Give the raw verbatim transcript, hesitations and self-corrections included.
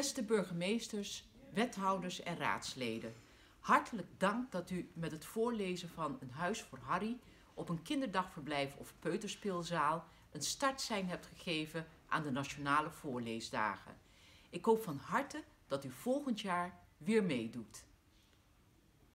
Beste burgemeesters, wethouders en raadsleden, hartelijk dank dat u met het voorlezen van Een Huis voor Harry op een kinderdagverblijf of peuterspeelzaal een startsein hebt gegeven aan de Nationale Voorleesdagen. Ik hoop van harte dat u volgend jaar weer meedoet.